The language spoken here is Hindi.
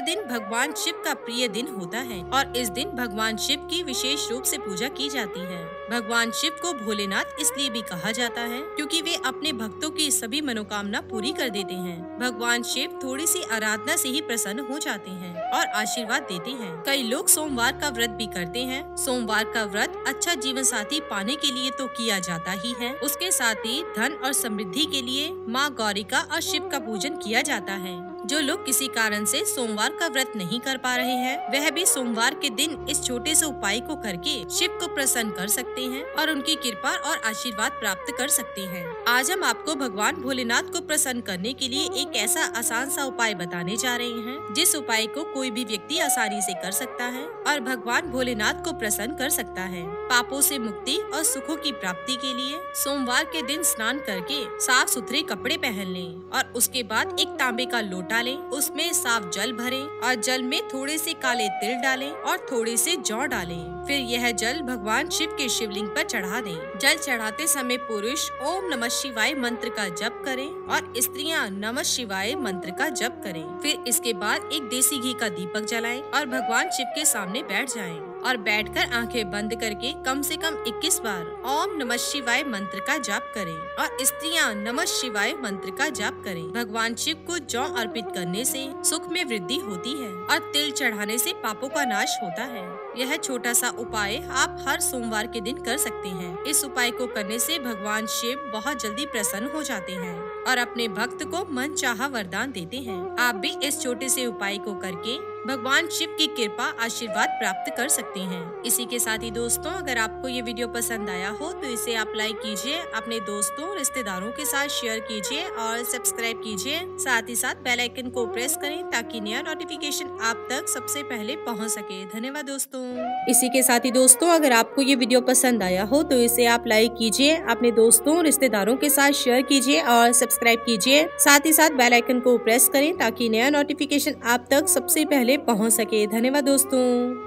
दिन भगवान शिव का प्रिय दिन होता है और इस दिन भगवान शिव की विशेष रूप से पूजा की जाती है। भगवान शिव को भोलेनाथ इसलिए भी कहा जाता है क्योंकि वे अपने भक्तों की सभी मनोकामना पूरी कर देते हैं। भगवान शिव थोड़ी सी आराधना से ही प्रसन्न हो जाते हैं और आशीर्वाद देते हैं। कई लोग सोमवार का व्रत भी करते हैं। सोमवार का व्रत अच्छा जीवन साथी पाने के लिए तो किया जाता ही है, उसके साथ ही धन और समृद्धि के लिए माँ गौरी का और शिव का पूजन किया जाता है। जो लोग किसी कारण से सोमवार का व्रत नहीं कर पा रहे हैं, वह भी सोमवार के दिन इस छोटे से उपाय को करके शिव को प्रसन्न कर सकते हैं और उनकी कृपा और आशीर्वाद प्राप्त कर सकते हैं। आज हम आपको भगवान भोलेनाथ को प्रसन्न करने के लिए एक ऐसा आसान सा उपाय बताने जा रहे हैं, जिस उपाय को कोई भी व्यक्ति आसानी से कर सकता है और भगवान भोलेनाथ को प्रसन्न कर सकता है। पापों से मुक्ति और सुखों की प्राप्ति के लिए सोमवार के दिन स्नान करके साफ सुथरे कपड़े पहन लें और उसके बाद एक तांबे का लोटा डालें, उसमें साफ जल भरें और जल में थोड़े से काले तिल डालें और थोड़े से जौ डालें। फिर यह जल भगवान शिव के शिवलिंग पर चढ़ा दें। जल चढ़ाते समय पुरुष ओम नमः शिवाय मंत्र का जप करें और स्त्रियां नमः शिवाय मंत्र का जप करें। फिर इसके बाद एक देसी घी का दीपक जलाएं और भगवान शिव के सामने बैठ जाएं और बैठकर आंखें बंद करके कम से कम 21 बार ओम नमः शिवाय मंत्र का जाप करें और स्त्रियां नमः शिवाय मंत्र का जाप करें। भगवान शिव को जौ अर्पित करने से सुख में वृद्धि होती है और तिल चढ़ाने से पापों का नाश होता है। यह छोटा सा उपाय आप हर सोमवार के दिन कर सकते हैं। इस उपाय को करने से भगवान शिव बहुत जल्दी प्रसन्न हो जाते हैं और अपने भक्त को मनचाहा वरदान देते हैं। आप भी इस छोटे से उपाय को करके भगवान शिव की कृपा आशीर्वाद प्राप्त कर सकते हैं। इसी के साथ ही दोस्तों, अगर आपको ये वीडियो पसंद आया हो तो इसे आप लाइक कीजिए, अपने दोस्तों रिश्तेदारों के साथ शेयर कीजिए और सब्सक्राइब कीजिए। साथ ही साथ बेल आइकन को प्रेस करें ताकि नया नोटिफिकेशन आप तक सबसे पहले पहुंच सके। धन्यवाद दोस्तों। इसी के साथ ही दोस्तों, अगर आपको ये वीडियो पसंद आया हो तो इसे आप लाइक कीजिए, अपने दोस्तों रिश्तेदारों के साथ शेयर कीजिए और सब्सक्राइब कीजिए। साथ ही साथ बेल आइकन को प्रेस करें ताकि नया नोटिफिकेशन आप तक सबसे पहले पहुंच सके। धन्यवाद दोस्तों।